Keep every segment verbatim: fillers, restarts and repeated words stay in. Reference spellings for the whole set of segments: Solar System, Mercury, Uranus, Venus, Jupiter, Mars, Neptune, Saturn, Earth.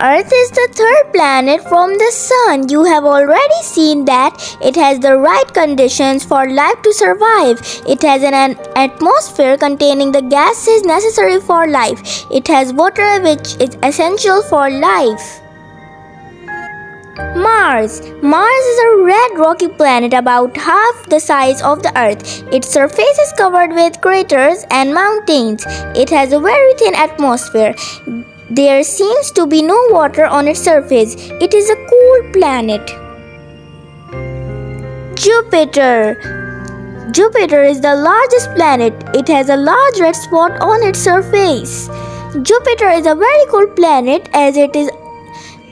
Earth is the third planet from the Sun. You have already seen that it has the right conditions for life to survive. It has an, an atmosphere containing the gases necessary for life. It has water, which is essential for life. Mars. Mars is a red rocky planet about half the size of the Earth. Its surface is covered with craters and mountains. It has a very thin atmosphere. There seems to be no water on its surface. It is a cool planet. Jupiter. Jupiter is the largest planet. It has a large red spot on its surface. Jupiter is a very cold planet as it is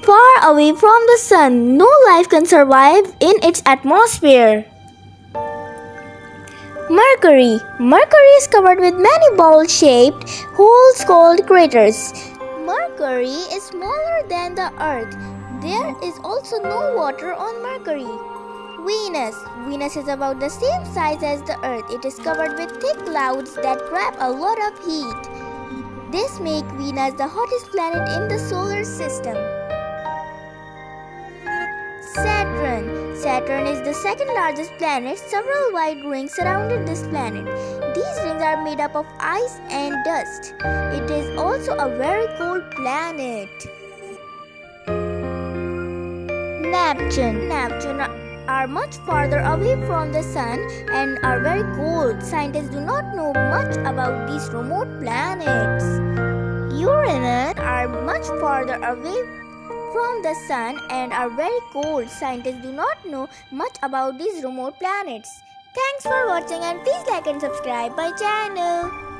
far away from the Sun. No life can survive in its atmosphere. Mercury. Mercury is covered with many bowl-shaped holes called craters. Mercury is smaller than the Earth. There is also no water on Mercury. Venus. Venus is about the same size as the Earth. It is covered with thick clouds that trap a lot of heat. This makes Venus the hottest planet in the solar system. Saturn. Saturn is the second largest planet. Several wide rings surrounded this planet. These rings are made up of ice and dust. It is also a very cold planet. Neptune. Neptune are much farther away from the Sun and are very cold. Scientists do not know much about these remote planets. Uranus are much farther away from the Sun and are very cold. Scientists do not know much about these remote planets. Thanks for watching and please like and subscribe my channel.